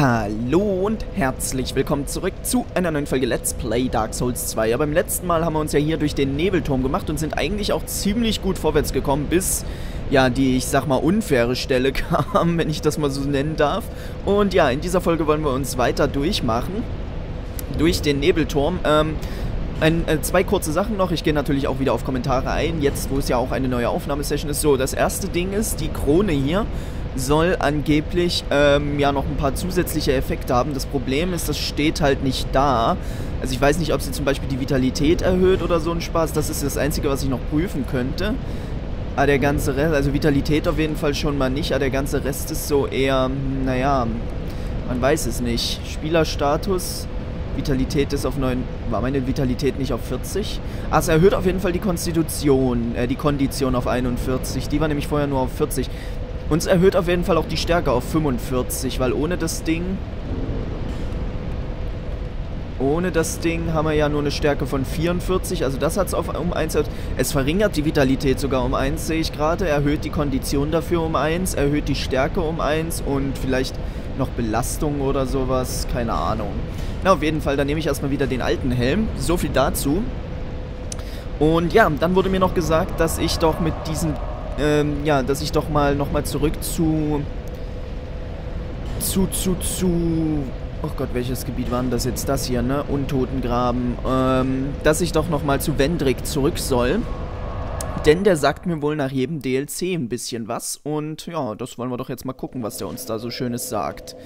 Hallo und herzlich willkommen zurück zu einer neuen Folge Let's Play Dark Souls 2. Ja, beim letzten Mal haben wir uns ja hier durch den Nebelturm gemacht und sind eigentlich auch ziemlich gut vorwärts gekommen, bis, ja, die, ich sag mal, unfaire Stelle kam, wenn ich das mal so nennen darf. Und ja, in dieser Folge wollen wir uns weiter durchmachen, durch den Nebelturm. Zwei kurze Sachen noch, ich gehe natürlich auch wieder auf Kommentare ein, jetzt wo es ja auch eine neue Aufnahmesession ist. So, das erste Ding ist, die Krone hier soll angeblich ja noch ein paar zusätzliche Effekte haben. Das Problem ist, das steht halt nicht da. Also ich weiß nicht, ob sie zum Beispiel die Vitalität erhöht oder so ein Spaß. Das ist das Einzige, was ich noch prüfen könnte. Aber der ganze Rest, also Vitalität auf jeden Fall schon mal nicht, aber der ganze Rest ist so eher, naja, man weiß es nicht. Spielerstatus... Vitalität ist auf 9... War meine Vitalität nicht auf 40? Ah, es erhöht auf jeden Fall die Konstitution, die Kondition auf 41. Die war nämlich vorher nur auf 40. Und es erhöht auf jeden Fall auch die Stärke auf 45, weil ohne das Ding... Ohne das Ding haben wir ja nur eine Stärke von 44, also das hat es um 1... Es verringert die Vitalität sogar um 1, sehe ich gerade, erhöht die Kondition dafür um 1, erhöht die Stärke um 1 und vielleicht noch Belastung oder sowas, keine Ahnung. Na, auf jeden Fall, dann nehme ich erstmal wieder den alten Helm, so viel dazu. Und ja, dann wurde mir noch gesagt, dass ich doch mit diesen, ja, dass ich doch mal nochmal zurück zu... Oh Gott, welches Gebiet war denn das jetzt? Das hier, ne? Untotengraben. Dass ich doch nochmal zu Vendrick zurück soll. Denn der sagt mir wohl nach jedem DLC ein bisschen was. Und ja, das wollen wir doch jetzt mal gucken, was der uns da so Schönes sagt.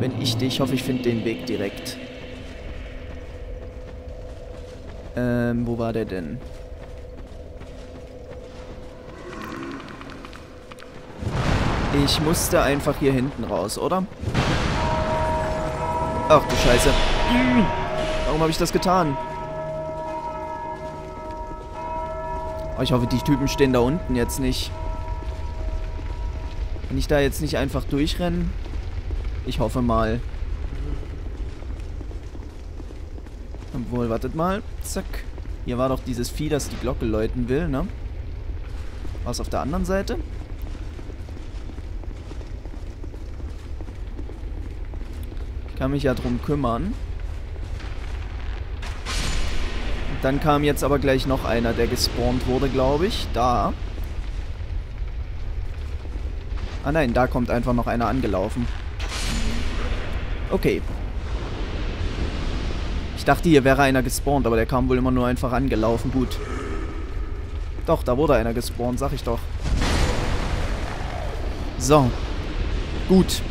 Wenn ich dich... Ich hoffe, ich finde den Weg direkt. Wo war der denn? Ich musste einfach hier hinten raus, oder? Ach du Scheiße. Warum habe ich das getan? Oh, ich hoffe, die Typen stehen da unten jetzt nicht. Kann ich da jetzt nicht einfach durchrennen? Ich hoffe mal. Obwohl, wartet mal. Zack. Hier war doch dieses Vieh, das die Glocke läuten will, ne? War es auf der anderen Seite? Kann mich ja drum kümmern. Und dann kam jetzt aber gleich noch einer, der gespawnt wurde, glaube ich. Da. Ah nein, da kommt einfach noch einer angelaufen. Okay. Ich dachte, hier wäre einer gespawnt, aber der kam wohl immer nur einfach angelaufen. Gut. Doch, da wurde einer gespawnt, sag ich doch. So. Gut.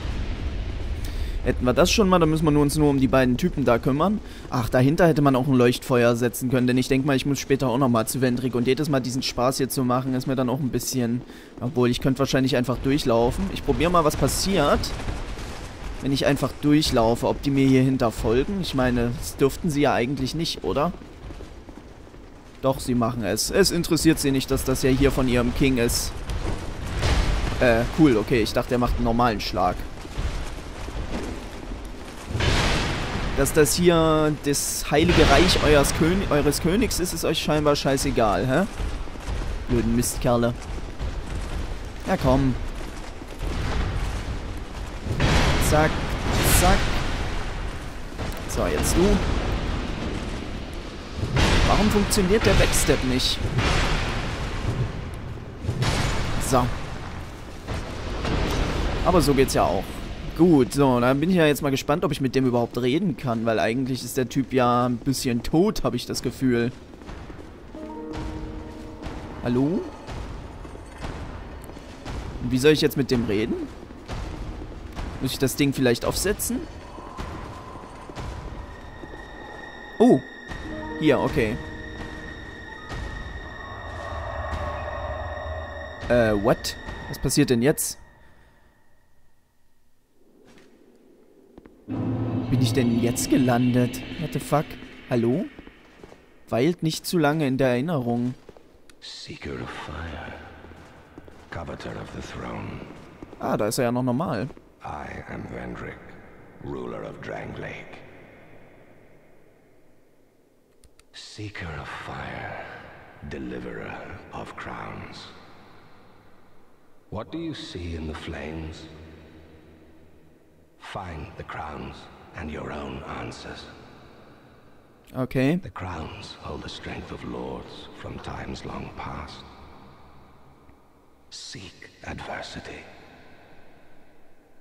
Hätten wir das schon mal, dann müssen wir uns nur um die beiden Typen da kümmern. Ach, dahinter hätte man auch ein Leuchtfeuer setzen können, denn ich denke mal, ich muss später auch nochmal zu Vendrick. Und jedes Mal diesen Spaß hier zu machen, ist mir dann auch ein bisschen... Obwohl, ich könnte wahrscheinlich einfach durchlaufen. Ich probiere mal, was passiert, wenn ich einfach durchlaufe. Ob die mir hier hinter folgen? Ich meine, das dürften sie ja eigentlich nicht, oder? Doch, sie machen es. Es interessiert sie nicht, dass das ja hier von ihrem King ist. Cool, okay. Ich dachte, er macht einen normalen Schlag. Dass das hier das heilige Reich eures Königs ist, ist euch scheinbar scheißegal, hä? Blöden Mistkerle. Ja, komm. Zack, zack. So, jetzt du. Warum funktioniert der Backstep nicht? So. Aber so geht's ja auch. Gut, so, dann bin ich ja jetzt mal gespannt, ob ich mit dem überhaupt reden kann, weil eigentlich ist der Typ ja ein bisschen tot, habe ich das Gefühl. Hallo? Und wie soll ich jetzt mit dem reden? Muss ich das Ding vielleicht aufsetzen? Oh! Hier, okay. What? Was passiert denn jetzt? Bin ich denn jetzt gelandet? What the fuck? Hallo? Weilt nicht zu lange in der Erinnerung. Seeker of fire. Coveter of the throne. Ah, da ist er ja noch normal. I am Vendrick, ruler of Drangleic. Seeker of fire, deliverer of crowns. What do you see in the flames? Find the crowns and your own answers. Okay. The crowns hold the strength of lords from times long past. Seek adversity.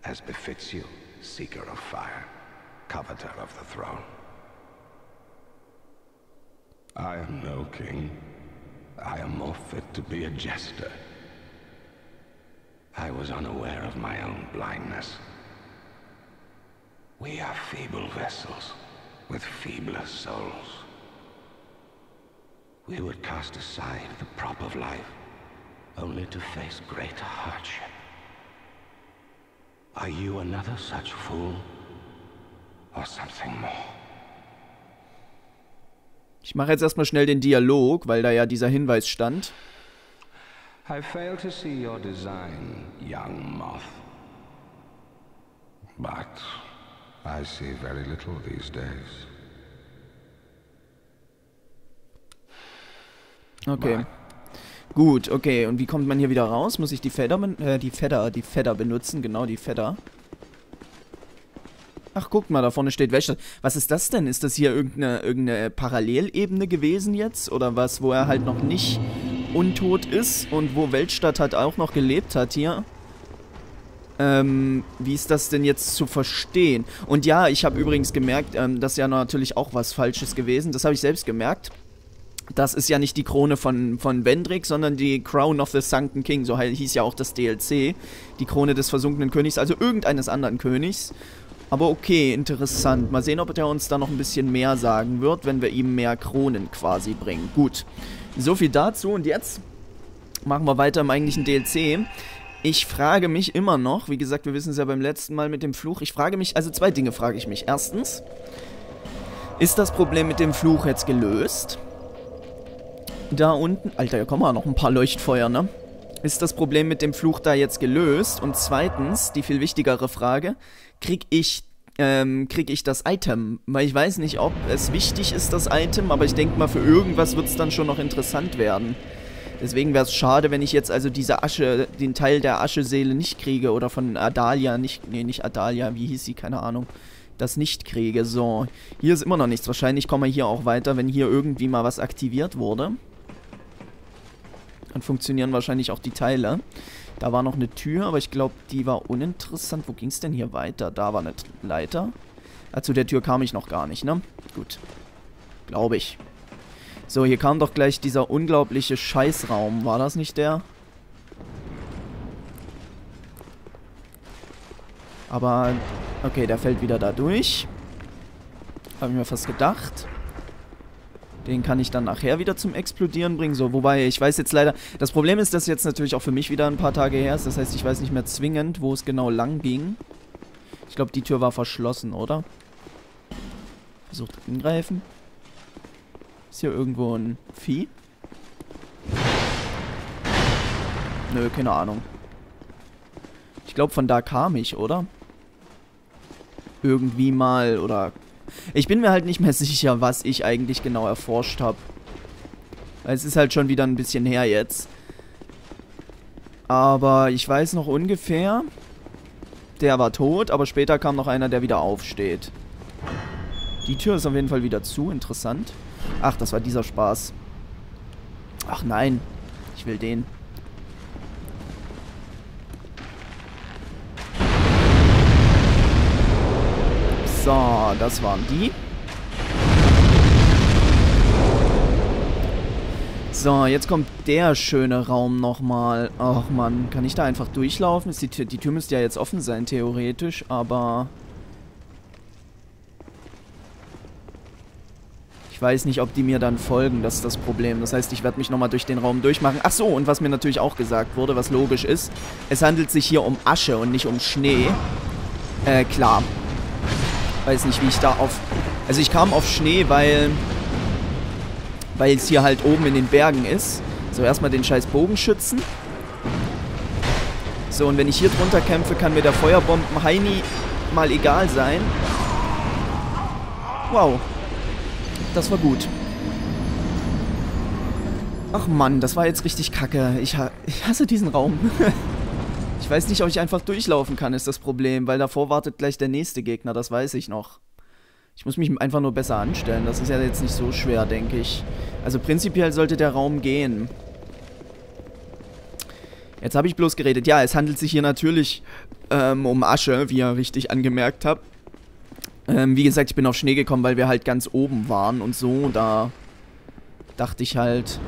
As befits you, seeker of fire, coveter of the throne. I am no king. I am more fit to be a jester. I was unaware of my own blindness. We are feeble vessels, with feebler souls. We would cast aside the prop of life, only to face greater hardship. Are you another such fool, or something more? Ich mache jetzt erstmal schnell den Dialog, weil da ja dieser Hinweis stand. I fail to see your design, young moth. But I see very little these days. Okay. Gut, okay. Und wie kommt man hier wieder raus? Muss ich die Feder benutzen? Genau, die Feder. Ach, guck mal, da vorne steht Wächter. Was ist das denn? Ist das hier irgendeine Parallelebene gewesen jetzt? Oder was, wo er halt noch nicht untot ist und wo Weltstadt halt auch noch gelebt hat hier? Wie ist das denn jetzt zu verstehen? Und ja, ich habe übrigens gemerkt, das ist ja natürlich auch was Falsches gewesen. Das habe ich selbst gemerkt. Das ist ja nicht die Krone von Vendrick, sondern die Crown of the Sunken King. So hieß ja auch das DLC. Die Krone des versunkenen Königs, also irgendeines anderen Königs. Aber okay, interessant. Mal sehen, ob der uns da noch ein bisschen mehr sagen wird, wenn wir ihm mehr Kronen quasi bringen. Gut, so viel dazu. Und jetzt machen wir weiter im eigentlichen DLC. Ich frage mich immer noch, wie gesagt, wir wissen es ja beim letzten Mal mit dem Fluch. Ich frage mich, also zwei Dinge frage ich mich. Erstens, ist das Problem mit dem Fluch jetzt gelöst? Da unten, Alter, da kommen ja noch ein paar Leuchtfeuer, ne? Ist das Problem mit dem Fluch da jetzt gelöst? Und zweitens, die viel wichtigere Frage, krieg ich das Item? Weil ich weiß nicht, ob es wichtig ist, das Item, aber ich denke mal, für irgendwas wird es dann schon noch interessant werden. Deswegen wäre es schade, wenn ich jetzt also diese Asche, den Teil der Ascheseele nicht kriege oder von Adalia nicht, nee, nicht Adalia, wie hieß sie, keine Ahnung, das nicht kriege. So, hier ist immer noch nichts. Wahrscheinlich kommen wir hier auch weiter, wenn hier irgendwie mal was aktiviert wurde. Dann funktionieren wahrscheinlich auch die Teile. Da war noch eine Tür, aber ich glaube, die war uninteressant. Wo ging es denn hier weiter? Da war eine Leiter. Zu der Tür kam ich noch gar nicht, ne? Gut. Glaube ich. So, hier kam doch gleich dieser unglaubliche Scheißraum. War das nicht der? Aber, okay, der fällt wieder da durch. Habe ich mir fast gedacht. Den kann ich dann nachher wieder zum Explodieren bringen. So, wobei, ich weiß jetzt leider... Das Problem ist, dass jetzt natürlich auch für mich wieder ein paar Tage her ist. Das heißt, ich weiß nicht mehr zwingend, wo es genau lang ging. Ich glaube, die Tür war verschlossen, oder? Versucht angreifen. Ist hier irgendwo ein Vieh? Nö, keine Ahnung. Ich glaube, von da kam ich, oder? Irgendwie mal, oder... Ich bin mir halt nicht mehr sicher, was ich eigentlich genau erforscht habe. Es ist halt schon wieder ein bisschen her jetzt. Aber ich weiß noch ungefähr... Der war tot, aber später kam noch einer, der wieder aufsteht. Die Tür ist auf jeden Fall wieder zu, interessant. Ach, das war dieser Spaß. Ach nein, ich will den. So, das waren die. So, jetzt kommt der schöne Raum nochmal. Ach man, kann ich da einfach durchlaufen? Ist die Tür müsste ja jetzt offen sein, theoretisch, aber... Ich weiß nicht, ob die mir dann folgen, das ist das Problem. Das heißt, ich werde mich nochmal durch den Raum durchmachen. Ach so, und was mir natürlich auch gesagt wurde, was logisch ist, es handelt sich hier um Asche und nicht um Schnee. Klar. Weiß nicht, wie ich da auf... Also ich kam auf Schnee, weil es hier halt oben in den Bergen ist. So, erstmal den scheiß Bogenschützen. So, und wenn ich hier drunter kämpfe, kann mir der Feuerbomben-Heini mal egal sein. Wow. Das war gut. Ach Mann, das war jetzt richtig kacke. Ich hasse diesen Raum. Ich weiß nicht, ob ich einfach durchlaufen kann, ist das Problem, weil davor wartet gleich der nächste Gegner, das weiß ich noch. Ich muss mich einfach nur besser anstellen, das ist ja jetzt nicht so schwer, denke ich. Also prinzipiell sollte der Raum gehen. Jetzt habe ich bloß geredet. Ja, es handelt sich hier natürlich um Asche, wie ihr richtig angemerkt habt. Wie gesagt, ich bin auf Schnee gekommen, weil wir halt ganz oben waren und so. Da dachte ich halt,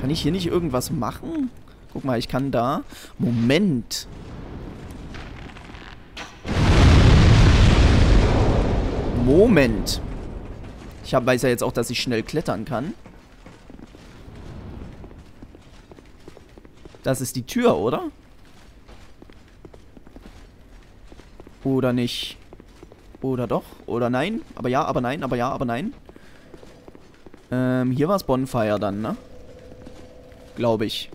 kann ich hier nicht irgendwas machen? Guck mal, ich kann da... Moment! Moment! Ich weiß ja jetzt auch, dass ich schnell klettern kann. Das ist die Tür, oder? Oder nicht? Oder doch? Oder nein? Aber ja, aber nein, aber ja, aber nein. Hier war es Bonfire dann, ne? Glaube ich.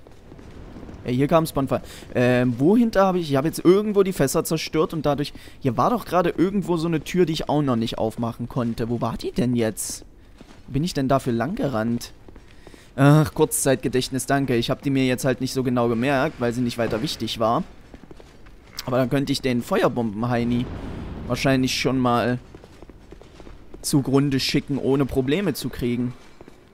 Ja, hier kam es Bonfire. Wohinter habe ich... Ich habe jetzt irgendwo die Fässer zerstört und dadurch... Hier war doch gerade irgendwo so eine Tür, die ich auch noch nicht aufmachen konnte. Wo war die denn jetzt? Bin ich denn dafür langgerannt? Ach, Kurzzeitgedächtnis, danke. Ich habe die mir jetzt halt nicht so genau gemerkt, weil sie nicht weiter wichtig war. Aber dann könnte ich den Feuerbomben-Heini wahrscheinlich schon mal zugrunde schicken, ohne Probleme zu kriegen.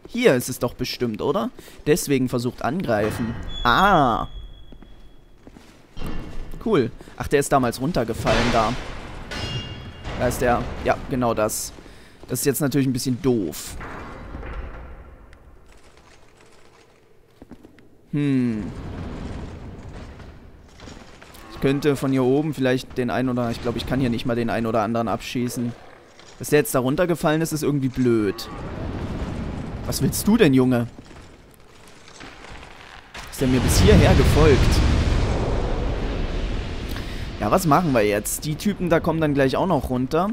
Hier ist es doch bestimmt, oder? Deswegen versucht angreifen. Ah! Cool. Ach, der ist damals runtergefallen da. Da ist der... Ja, genau das. Das ist jetzt natürlich ein bisschen doof. Ich könnte von hier oben vielleicht den einen oder... Ich glaube, ich kann hier nicht mal den einen oder anderen abschießen. Dass der jetzt da runtergefallen ist, ist irgendwie blöd. Was willst du denn, Junge? Ist der mir bis hierher gefolgt? Ja, was machen wir jetzt? Die Typen da kommen dann gleich auch noch runter.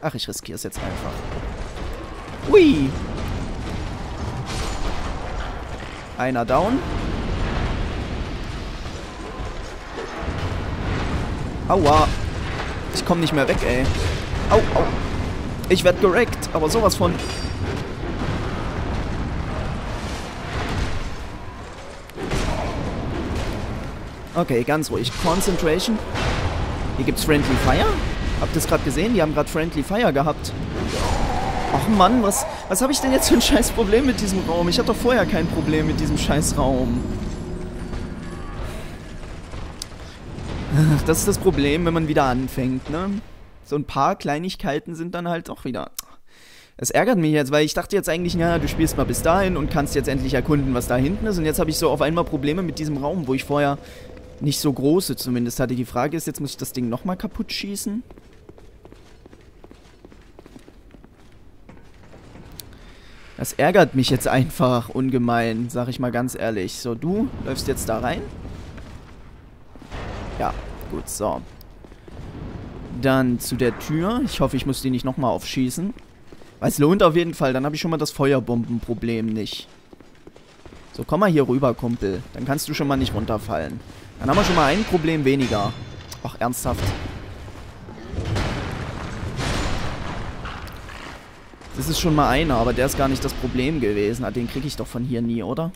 Ach, ich riskiere es jetzt einfach. Ui! Einer down. Aua. Ich komme nicht mehr weg, ey. Au, au. Ich werde gerackt, aber sowas von. Okay, ganz ruhig. Concentration. Hier gibt's Friendly Fire. Habt ihr es gerade gesehen? Die haben gerade Friendly Fire gehabt. Ach Mann, was habe ich denn jetzt für ein scheiß Problem mit diesem Raum? Ich hatte doch vorher kein Problem mit diesem scheiß Raum. Das ist das Problem, wenn man wieder anfängt, ne? So ein paar Kleinigkeiten sind dann halt auch wieder... Das ärgert mich jetzt, weil ich dachte jetzt eigentlich, naja, du spielst mal bis dahin und kannst jetzt endlich erkunden, was da hinten ist. Und jetzt habe ich so auf einmal Probleme mit diesem Raum, wo ich vorher nicht so große zumindest hatte. Die Frage ist, jetzt muss ich das Ding nochmal kaputt schießen? Das ärgert mich jetzt einfach ungemein, sag ich mal ganz ehrlich. So, du läufst jetzt da rein. Ja, gut, so. Dann zu der Tür. Ich hoffe, ich muss die nicht nochmal aufschießen. Weil es lohnt auf jeden Fall. Dann habe ich schon mal das Feuerbombenproblem nicht. So, komm mal hier rüber, Kumpel. Dann kannst du schon mal nicht runterfallen. Dann haben wir schon mal ein Problem weniger. Ach, ernsthaft. Das ist schon mal einer, aber der ist gar nicht das Problem gewesen. Den kriege ich doch von hier nie, oder?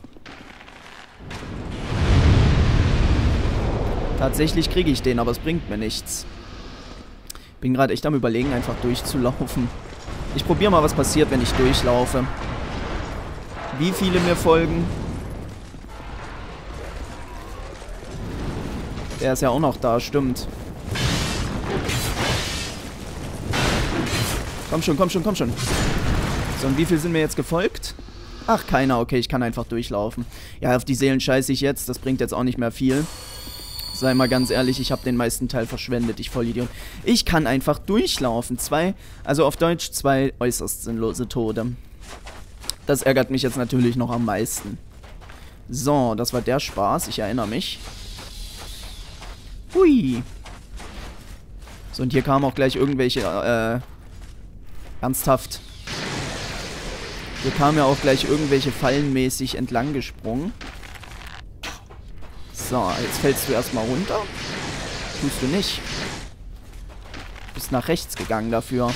Tatsächlich kriege ich den, aber es bringt mir nichts. Bin gerade echt am Überlegen, einfach durchzulaufen. Ich probiere mal, was passiert, wenn ich durchlaufe. Wie viele mir folgen? Der ist ja auch noch da, stimmt. Komm schon, komm schon, komm schon. So, und wie viel sind mir jetzt gefolgt? Ach, keiner. Okay, ich kann einfach durchlaufen. Ja, auf die Seelen scheiße ich jetzt. Das bringt jetzt auch nicht mehr viel. Sei mal ganz ehrlich, ich habe den meisten Teil verschwendet. Ich Vollidiot. Ich kann einfach durchlaufen. Also auf Deutsch, 2 äußerst sinnlose Tode. Das ärgert mich jetzt natürlich noch am meisten. So, das war der Spaß. Ich erinnere mich. Hui. So, und hier kamen auch gleich irgendwelche, Ernsthaft. Hier kamen ja auch gleich irgendwelche fallenmäßig entlang gesprungen. So, jetzt fällst du erstmal runter. Tust du nicht. Du bist nach rechts gegangen dafür.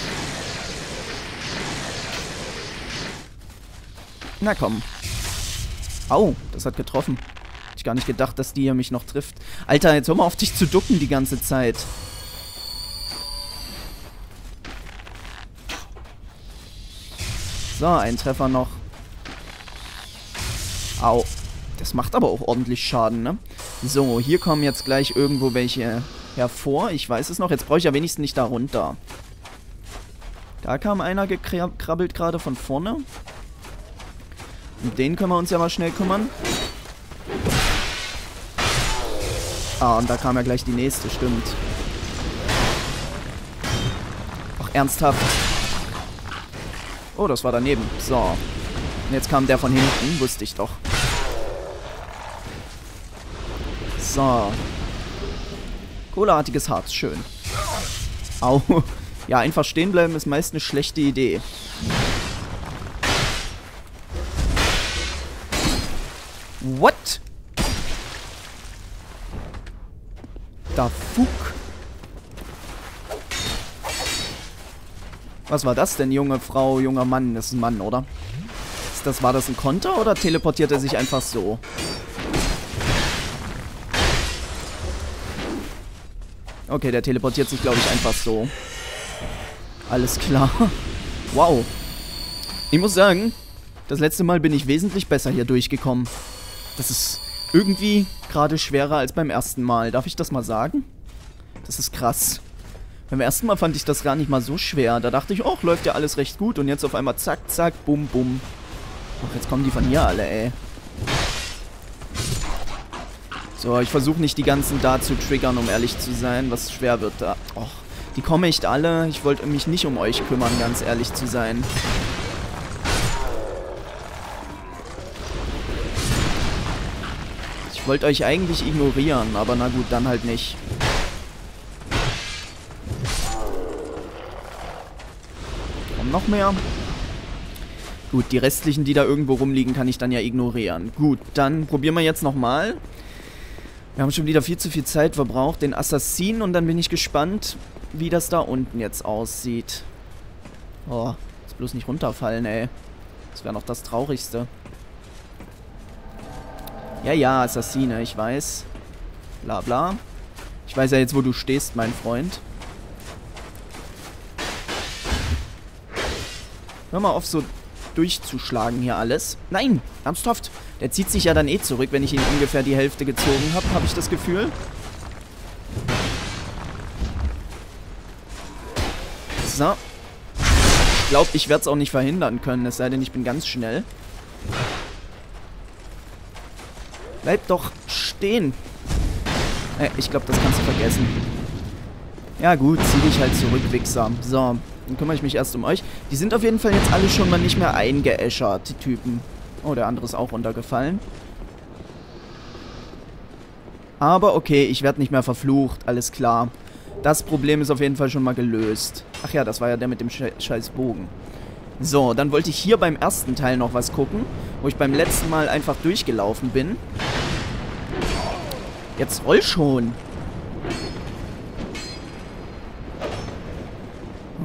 Na komm. Au, das hat getroffen. ich gar nicht gedacht, dass die hier mich noch trifft. Alter, jetzt hör mal auf dich zu ducken die ganze Zeit. So, ein Treffer noch. Au. Das macht aber auch ordentlich Schaden, ne? So, hier kommen jetzt gleich irgendwo welche hervor. Ich weiß es noch. Jetzt brauche ich ja wenigstens nicht da runter. Da kam einer gekrabbelt gerade von vorne. Um den können wir uns ja mal schnell kümmern. Ah, und da kam ja gleich die nächste, stimmt. Ach, ernsthaft. Oh, das war daneben. So. Und jetzt kam der von hinten, wusste ich doch. So. Kohleartiges Harz, schön. Au. Ja, einfach stehen bleiben ist meist eine schlechte Idee. What? Da fuck. Was war das denn, junge Frau, junger Mann? Das ist ein Mann, oder? War das ein Konter oder teleportiert er sich einfach so? Okay, der teleportiert sich, glaube ich, einfach so. Alles klar. Wow. Ich muss sagen, das letzte Mal bin ich wesentlich besser hier durchgekommen. Das ist irgendwie gerade schwerer als beim ersten Mal. Darf ich das mal sagen? Das ist krass. Beim ersten Mal fand ich das gar nicht mal so schwer. Da dachte ich, oh, läuft ja alles recht gut. Und jetzt auf einmal zack, zack, bum, bum. Ach, jetzt kommen die von hier alle, ey. So, ich versuche nicht die ganzen da zu triggern, um ehrlich zu sein, was schwer wird da. Och, die kommen echt alle. Ich wollte mich nicht um euch kümmern, ganz ehrlich zu sein. Ich wollte euch eigentlich ignorieren, aber na gut, dann halt nicht. Kommen noch mehr. Gut, die restlichen, die da irgendwo rumliegen, kann ich dann ja ignorieren. Gut, dann probieren wir jetzt nochmal. Wir haben schon wieder viel zu viel Zeit verbraucht, den Assassinen. Und dann bin ich gespannt, wie das da unten jetzt aussieht. Oh, jetzt bloß nicht runterfallen, ey. Das wäre noch das Traurigste. Ja, ja, Assassine, ich weiß. Bla, bla. Ich weiß ja jetzt, wo du stehst, mein Freund. Hör mal auf, so durchzuschlagen hier alles. Nein, ernsthaft. Der zieht sich ja dann eh zurück, wenn ich ihn ungefähr die Hälfte gezogen habe, habe ich das Gefühl. So. Ich glaube, ich werde es auch nicht verhindern können, es sei denn, ich bin ganz schnell. Bleib doch stehen. Ich glaube, das kannst du vergessen. Ja gut, zieh dich halt zurück, Wichser. So. Dann kümmere ich mich erst um euch. Die sind auf jeden Fall jetzt alle schon mal nicht mehr eingeäschert, die Typen. Oh, der andere ist auch runtergefallen. Aber okay, ich werde nicht mehr verflucht, alles klar. Das Problem ist auf jeden Fall schon mal gelöst. Ach ja, das war ja der mit dem scheiß Bogen. So, dann wollte ich hier beim ersten Teil noch was gucken, wo ich beim letzten Mal einfach durchgelaufen bin. Jetzt roll schon.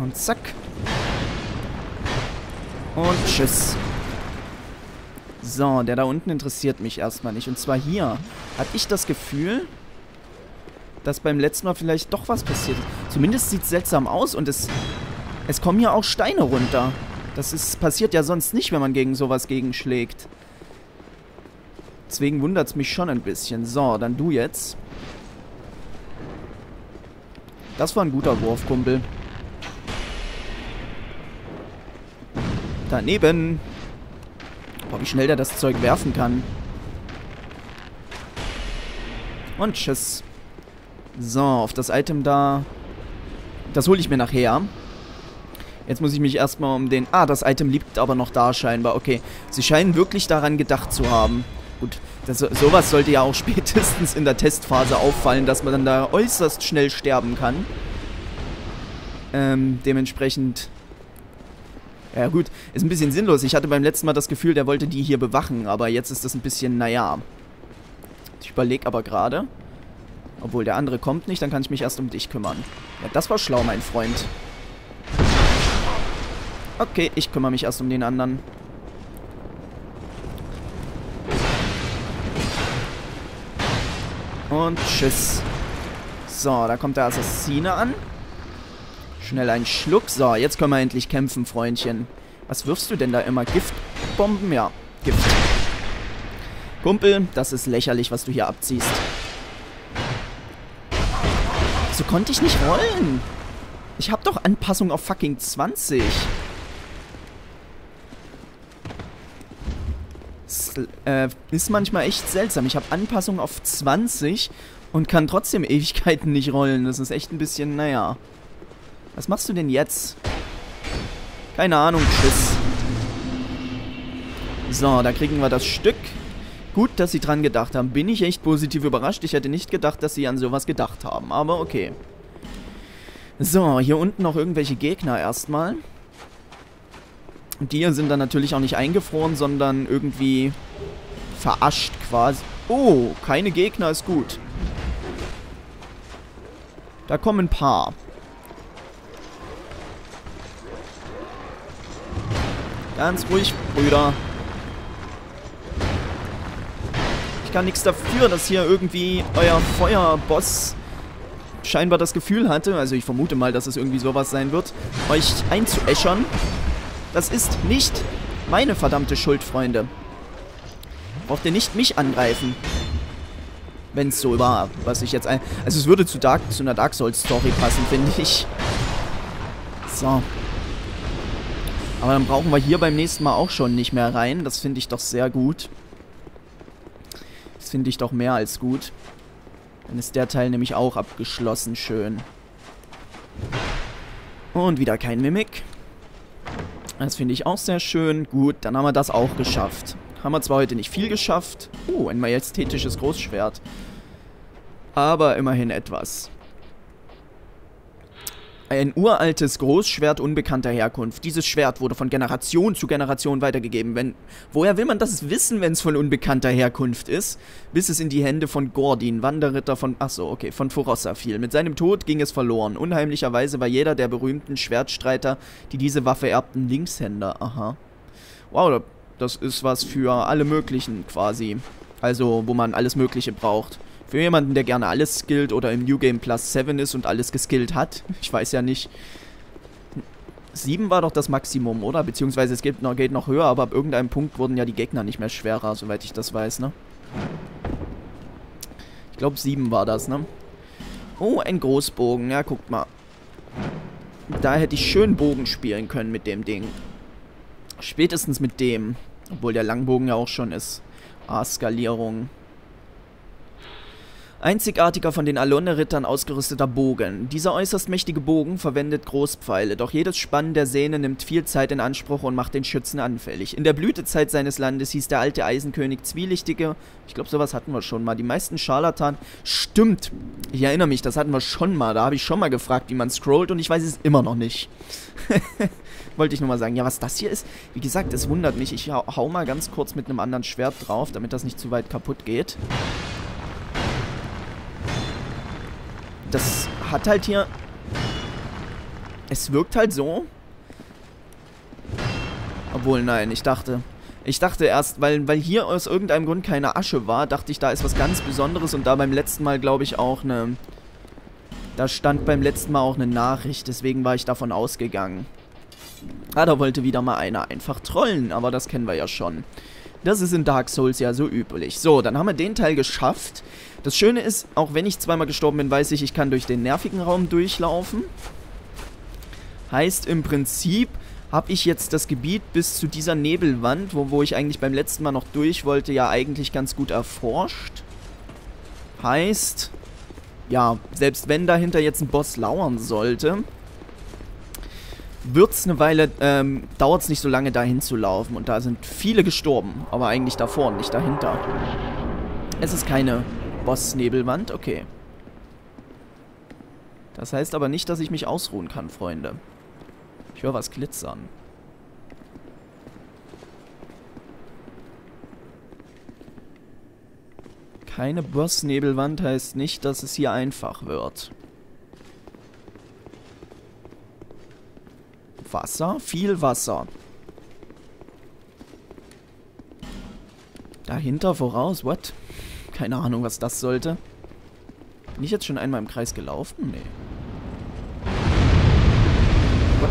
Und zack. Und tschüss. So, der da unten interessiert mich erstmal nicht. Und zwar hier. Hatte ich das Gefühl, dass beim letzten Mal vielleicht doch was passiert ist. Zumindest sieht es seltsam aus und es kommen ja auch Steine runter. Das passiert ja sonst nicht, wenn man gegen sowas gegenschlägt. Deswegen wundert es mich schon ein bisschen. So, dann du jetzt. Das war ein guter Wurf, Kumpel. Daneben. Boah, wie schnell der das Zeug werfen kann. Und tschüss. So, auf das Item da. Das hole ich mir nachher. Jetzt muss ich mich erstmal um den... Ah, das Item liegt aber noch da scheinbar. Okay, sie scheinen wirklich daran gedacht zu haben. Gut, sowas sollte ja auch spätestens in der Testphase auffallen, dass man dann da äußerst schnell sterben kann. Dementsprechend... Ja gut, ist ein bisschen sinnlos. Ich hatte beim letzten Mal das Gefühl, der wollte die hier bewachen. Aber jetzt ist das ein bisschen, naja. Ich überlege aber gerade. Obwohl, der andere kommt nicht, dann kann ich mich erst um dich kümmern. Ja, das war schlau, mein Freund. Okay, ich kümmere mich erst um den anderen. Und tschüss. So, da kommt der Assassine an. Schnell einen Schluck. So, jetzt können wir endlich kämpfen, Freundchen. Was wirfst du denn da immer? Giftbomben? Ja, Gift. Kumpel, das ist lächerlich, was du hier abziehst. So konnte ich nicht rollen. Ich hab doch Anpassung auf fucking 20. Ist manchmal echt seltsam. Ich habe Anpassung auf 20 und kann trotzdem Ewigkeiten nicht rollen. Das ist echt ein bisschen, naja. Was machst du denn jetzt? Keine Ahnung, tschüss. So, da kriegen wir das Stück. Gut, dass sie dran gedacht haben. Bin ich echt positiv überrascht. Ich hätte nicht gedacht, dass sie an sowas gedacht haben. Aber okay. So, hier unten noch irgendwelche Gegner erstmal. Und die hier sind dann natürlich auch nicht eingefroren, sondern irgendwie verascht quasi. Oh, keine Gegner, ist gut. Da kommen ein paar. Ganz ruhig, Brüder. Ich kann nichts dafür, dass hier irgendwie euer Feuerboss scheinbar das Gefühl hatte, also ich vermute mal, dass es irgendwie sowas sein wird, euch einzuäschern. Das ist nicht meine verdammte Schuld, Freunde. Braucht ihr nicht mich angreifen. Wenn es so war, was ich jetzt... Also es würde zu einer Dark Souls Story passen, finde ich. So. Aber dann brauchen wir hier beim nächsten Mal auch schon nicht mehr rein. Das finde ich doch sehr gut. Das finde ich doch mehr als gut. Dann ist der Teil nämlich auch abgeschlossen. Schön. Und wieder kein Mimik. Das finde ich auch sehr schön. Gut, dann haben wir das auch geschafft. Haben wir zwar heute nicht viel geschafft. Oh, ein majestätisches Großschwert. Aber immerhin etwas. Ein uraltes Großschwert unbekannter Herkunft. Dieses Schwert wurde von Generation zu Generation weitergegeben. Woher will man das wissen, wenn es von unbekannter Herkunft ist? Bis es in die Hände von Gordin, Wanderritter von... Achso, okay, von Forossa fiel. Mit seinem Tod ging es verloren. Unheimlicherweise war jeder der berühmten Schwertstreiter, die diese Waffe erbten, Linkshänder. Aha. Wow, das ist was für alle möglichen quasi. Also, wo man alles Mögliche braucht. Für jemanden, der gerne alles skillt oder im New Game Plus 7 ist und alles geskillt hat. Ich weiß ja nicht. 7 war doch das Maximum, oder? Beziehungsweise es geht noch höher, aber ab irgendeinem Punkt wurden ja die Gegner nicht mehr schwerer, soweit ich das weiß, ne? Ich glaube 7 war das, ne? Oh, ein Großbogen. Ja, guckt mal. Da hätte ich schön Bogen spielen können mit dem Ding. Spätestens mit dem. Obwohl der Langbogen ja auch schon ist. A-Skalierung. Einzigartiger von den Alonne-Rittern ausgerüsteter Bogen. Dieser äußerst mächtige Bogen verwendet Großpfeile, doch jedes Spannen der Sehne nimmt viel Zeit in Anspruch und macht den Schützen anfällig. In der Blütezeit seines Landes hieß der alte Eisenkönig Zwielichtige, ich glaube sowas hatten wir schon mal, die meisten Scharlatan... Stimmt, ich erinnere mich, das hatten wir schon mal, da habe ich schon mal gefragt, wie man scrollt und ich weiß es immer noch nicht. Wollte ich nur mal sagen, ja was das hier ist, wie gesagt, es wundert mich, ich hau mal ganz kurz mit einem anderen Schwert drauf, damit das nicht zu weit kaputt geht. Das hat halt hier... Es wirkt halt so. Obwohl, nein, ich dachte erst, weil hier aus irgendeinem Grund keine Asche war, dachte ich, da ist was ganz Besonderes und da beim letzten Mal, glaube ich, auch eine... Da stand beim letzten Mal auch eine Nachricht, deswegen war ich davon ausgegangen. Ah, da wollte wieder mal einer einfach trollen, aber das kennen wir ja schon. Das ist in Dark Souls ja so üblich. So, dann haben wir den Teil geschafft. Das Schöne ist, auch wenn ich zweimal gestorben bin, weiß ich, ich kann durch den nervigen Raum durchlaufen. Heißt, im Prinzip habe ich jetzt das Gebiet bis zu dieser Nebelwand, wo ich eigentlich beim letzten Mal noch durch wollte, ja eigentlich ganz gut erforscht. Heißt, ja, selbst wenn dahinter jetzt ein Boss lauern sollte... Wird's eine Weile, dauert's nicht so lange dahin zu laufen. Und da sind viele gestorben. Aber eigentlich davor und nicht dahinter. Es ist keine Boss-Nebelwand. Okay. Das heißt aber nicht, dass ich mich ausruhen kann, Freunde. Ich höre was glitzern. Keine Boss-Nebelwand heißt nicht, dass es hier einfach wird. Wasser, viel Wasser. Dahinter voraus, what? Keine Ahnung, was das sollte. Bin ich jetzt schon einmal im Kreis gelaufen? Nee.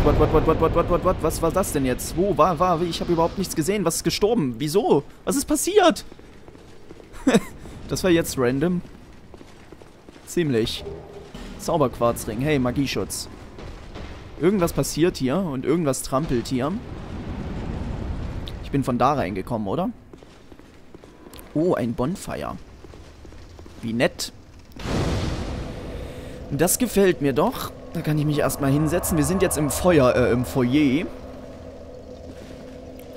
What? Was war das denn jetzt? Wo war? Ich habe überhaupt nichts gesehen. Was ist gestorben? Wieso? Was ist passiert? Das war jetzt random. Ziemlich. Zauberquarzring. Hey, Magieschutz. Irgendwas passiert hier und irgendwas trampelt hier. Ich bin von da reingekommen, oder? Oh, ein Bonfire. Wie nett. Das gefällt mir doch. Da kann ich mich erstmal hinsetzen. Wir sind jetzt im Foyer.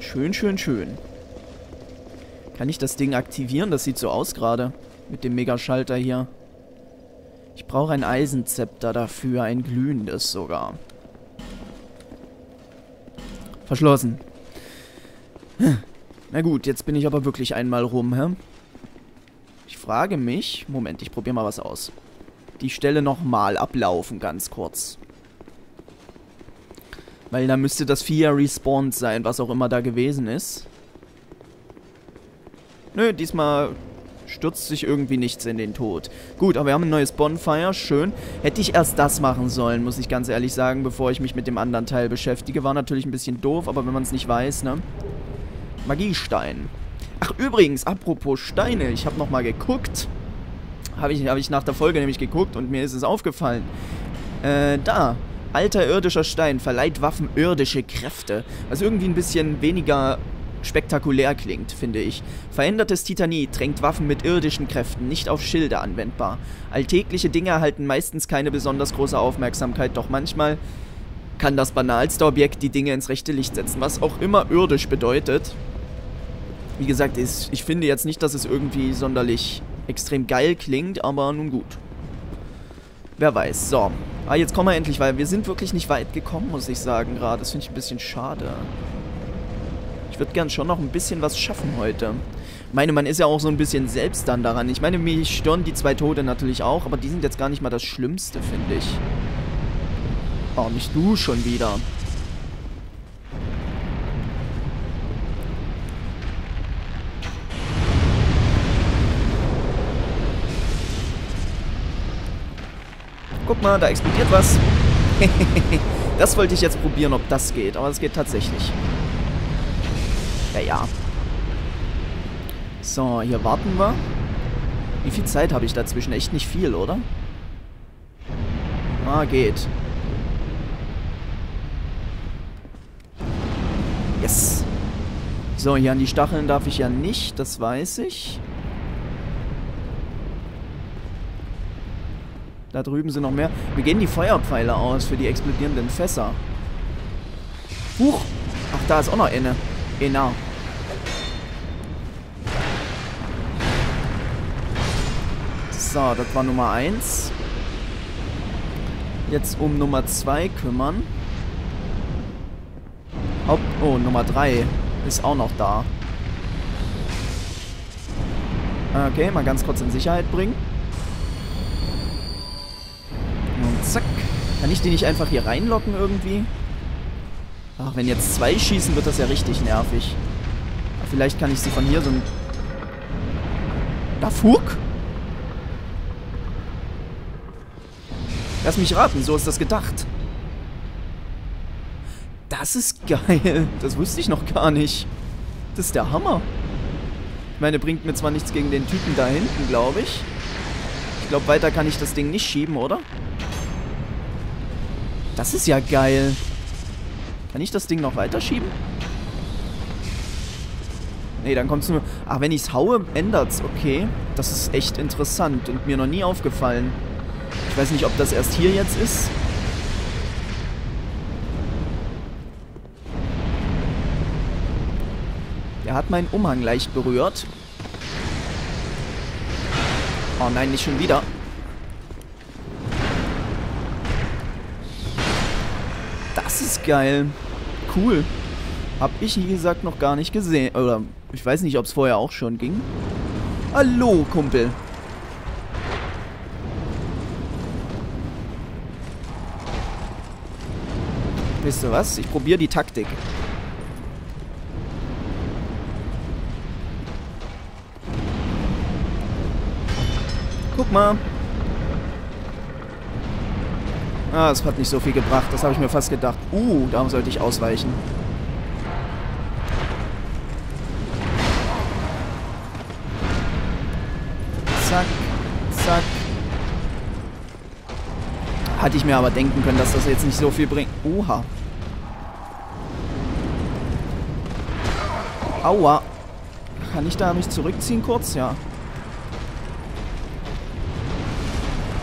Schön. Kann ich das Ding aktivieren? Das sieht so aus gerade. Mit dem Megaschalter hier. Ich brauche ein Eisenzepter dafür. Ein glühendes sogar. Verschlossen. Na gut, jetzt bin ich aber wirklich einmal rum, hä? Ich frage mich... Moment, ich probiere mal was aus. Die Stelle nochmal ablaufen, ganz kurz. Weil da müsste das Vieh respawned sein, was auch immer da gewesen ist. Nö, diesmal stürzt sich irgendwie nichts in den Tod. Gut, aber wir haben ein neues Bonfire, schön. Hätte ich erst das machen sollen, muss ich ganz ehrlich sagen, bevor ich mich mit dem anderen Teil beschäftige. War natürlich ein bisschen doof, aber wenn man es nicht weiß, ne? Magiestein. Ach, übrigens, apropos Steine, ich habe nochmal geguckt. Habe ich nach der Folge nämlich geguckt und mir ist es aufgefallen. Da. Alter irdischer Stein verleiht Waffen irdische Kräfte. Was irgendwie ein bisschen weniger spektakulär klingt, finde ich. Verändertes Titanit drängt Waffen mit irdischen Kräften, nicht auf Schilde anwendbar. Alltägliche Dinge erhalten meistens keine besonders große Aufmerksamkeit, doch manchmal kann das banalste Objekt die Dinge ins rechte Licht setzen, was auch immer irdisch bedeutet. Wie gesagt, ich finde jetzt nicht, dass es irgendwie sonderlich extrem geil klingt, aber nun gut. Wer weiß. So. Ah, jetzt kommen wir endlich, weil wir sind wirklich nicht weit gekommen, muss ich sagen gerade. Das finde ich ein bisschen schade. Ich würde gern schon noch ein bisschen was schaffen heute. Ich meine, man ist ja auch so ein bisschen selbst dann daran. Ich meine, mich stören die zwei Tode natürlich auch, aber die sind jetzt gar nicht mal das Schlimmste, finde ich. Oh, nicht du schon wieder. Guck mal, da explodiert was. Das wollte ich jetzt probieren, ob das geht. Aber das geht tatsächlich. Ja. So, hier warten wir. Wie viel Zeit habe ich dazwischen? Echt nicht viel, oder? Ah, geht. Yes. So, hier an die Stacheln darf ich ja nicht, das weiß ich. Da drüben sind noch mehr. Wir gehen die Feuerpfeile aus für die explodierenden Fässer. Huch. Ach, da ist auch noch eine. Genau. So, das war Nummer 1. Jetzt um Nummer 2 kümmern. Oh, Nummer 3 ist auch noch da. Okay, mal ganz kurz in Sicherheit bringen. Und zack. Kann ich die nicht einfach hier reinlocken irgendwie? Ach, wenn jetzt zwei schießen, wird das ja richtig nervig. Aber vielleicht kann ich sie von hier so... Da Fug? Lass mich raten, so ist das gedacht. Das ist geil. Das wusste ich noch gar nicht. Das ist der Hammer. Ich meine, bringt mir zwar nichts gegen den Typen da hinten, glaube ich. Ich glaube, weiter kann ich das Ding nicht schieben, oder? Das ist ja geil. Kann ich das Ding noch weiterschieben? Nee, dann kommt es nur... Ach, wenn ich es haue, ändert's. Okay. Das ist echt interessant und mir noch nie aufgefallen. Ich weiß nicht, ob das erst hier jetzt ist. Er hat meinen Umhang leicht berührt. Oh nein, nicht schon wieder. Das ist geil. Cool. Hab ich, wie gesagt, noch gar nicht gesehen. Oder ich weiß nicht, ob es vorher auch schon ging. Hallo, Kumpel. Wisst ihr was? Ich probiere die Taktik. Guck mal. Ah, das hat nicht so viel gebracht. Das habe ich mir fast gedacht. Darum sollte ich ausweichen. Zack, zack. Hatte ich mir aber denken können, dass das jetzt nicht so viel bringt. Oha. Aua. Kann ich da mich zurückziehen kurz? Ja.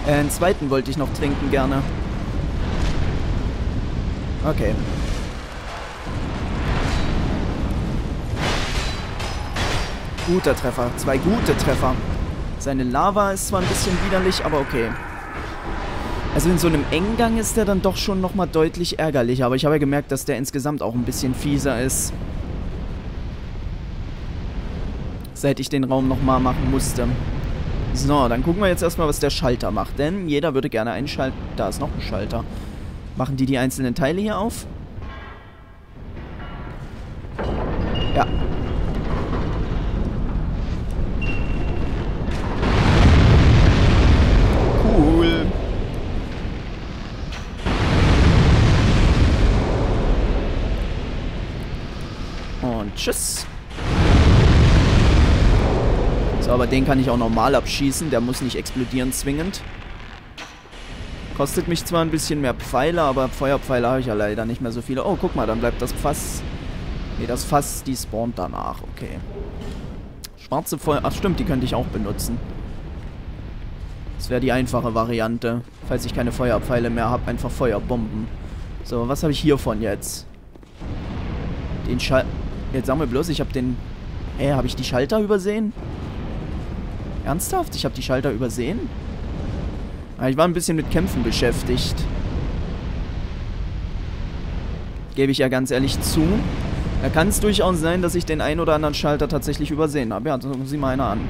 Einen zweiten wollte ich noch trinken gerne. Okay. Guter Treffer. Zwei gute Treffer. Seine Lava ist zwar ein bisschen widerlich, aber okay. Also in so einem engen Gang ist der dann doch schon nochmal deutlich ärgerlicher. Aber ich habe ja gemerkt, dass der insgesamt auch ein bisschen fieser ist. Seit ich den Raum nochmal machen musste. So, dann gucken wir jetzt erstmal, was der Schalter macht. Denn jeder würde gerne einen Schalter... Da ist noch ein Schalter. Machen die einzelnen Teile hier auf? Ja. Cool. Und tschüss. Aber den kann ich auch normal abschießen. Der muss nicht explodieren zwingend. Kostet mich zwar ein bisschen mehr Pfeile, aber Feuerpfeile habe ich ja leider nicht mehr so viele. Oh, guck mal, dann bleibt das Fass... Ne, das Fass, die spawnt danach. Okay. Schwarze Feuer... Ach stimmt, die könnte ich auch benutzen. Das wäre die einfache Variante. Falls ich keine Feuerpfeile mehr habe, einfach Feuerbomben. So, was habe ich hiervon jetzt? Den Schalter... Jetzt sag mir bloß, ich habe den... habe ich die Schalter übersehen? Ernsthaft? Ich habe die Schalter übersehen? Ich war ein bisschen mit Kämpfen beschäftigt. Gebe ich ja ganz ehrlich zu. Da kann es durchaus sein, dass ich den einen oder anderen Schalter tatsächlich übersehen habe. Ja, dann sieh mal einer an.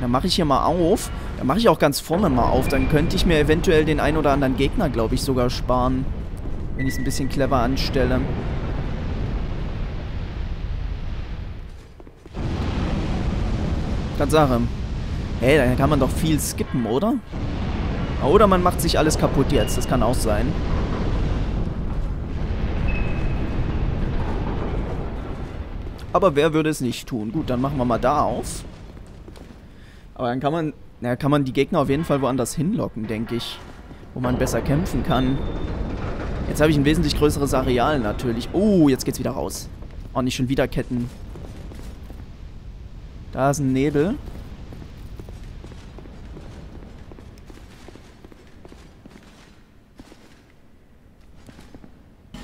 Dann mache ich hier mal auf. Dann mache ich auch ganz vorne mal auf. Dann könnte ich mir eventuell den einen oder anderen Gegner, glaube ich, sogar sparen. Wenn ich es ein bisschen clever anstelle. Tatsache. Hey, da kann man doch viel skippen, oder? Oder man macht sich alles kaputt jetzt. Das kann auch sein. Aber wer würde es nicht tun? Gut, dann machen wir mal da auf. Aber dann kann man... Na, kann man die Gegner auf jeden Fall woanders hinlocken, denke ich. Wo man besser kämpfen kann. Jetzt habe ich ein wesentlich größeres Areal natürlich. Oh, jetzt geht's wieder raus. Oh, nicht schon wieder Ketten. Da ist ein Nebel.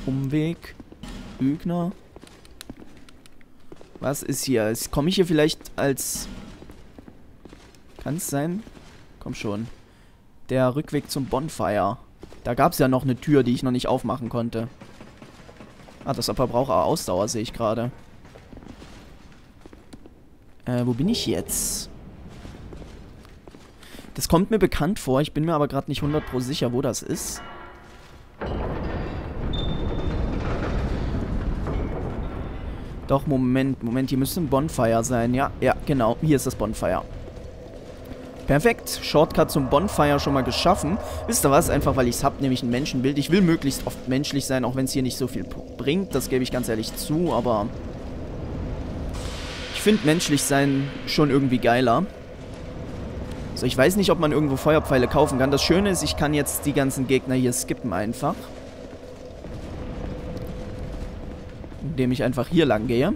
Umweg. Lügner. Was ist hier? Komme ich hier vielleicht als... Kann es sein? Komm schon. Der Rückweg zum Bonfire. Da gab es ja noch eine Tür, die ich noch nicht aufmachen konnte. Ah, das verbraucht Ausdauer, sehe ich gerade. Wo bin ich jetzt? Das kommt mir bekannt vor. Ich bin mir aber gerade nicht 100% sicher, wo das ist. Doch, Moment, Moment. Hier müsste ein Bonfire sein. Ja, ja, genau. Hier ist das Bonfire. Perfekt. Shortcut zum Bonfire schon mal geschaffen. Wisst ihr was? Einfach, weil ich es habe, nämlich ein Menschenbild. Ich will möglichst oft menschlich sein, auch wenn es hier nicht so viel bringt. Das gebe ich ganz ehrlich zu, aber... Ich finde menschlich sein schon irgendwie geiler. So, ich weiß nicht, ob man irgendwo Feuerpfeile kaufen kann. Das Schöne ist, ich kann jetzt die ganzen Gegner hier skippen einfach. Indem ich einfach hier lang gehe.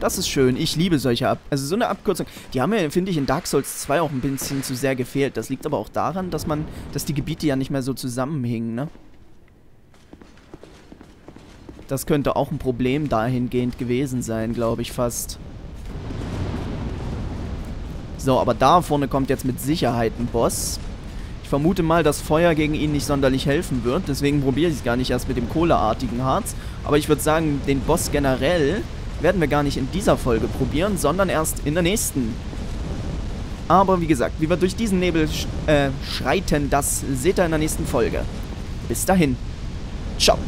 Das ist schön. Ich liebe solche Also so eine Abkürzung. Die haben mir, finde ich, in Dark Souls 2 auch ein bisschen zu sehr gefehlt. Das liegt aber auch daran, dass man... Dass die Gebiete ja nicht mehr so zusammenhingen, ne? Das könnte auch ein Problem dahingehend gewesen sein, glaube ich fast. So, aber da vorne kommt jetzt mit Sicherheit ein Boss. Ich vermute mal, dass Feuer gegen ihn nicht sonderlich helfen wird. Deswegen probiere ich es gar nicht erst mit dem kohleartigen Harz. Aber ich würde sagen, den Boss generell werden wir gar nicht in dieser Folge probieren, sondern erst in der nächsten. Aber wie gesagt, wie wir durch diesen Nebel schreiten, das seht ihr in der nächsten Folge. Bis dahin. Ciao.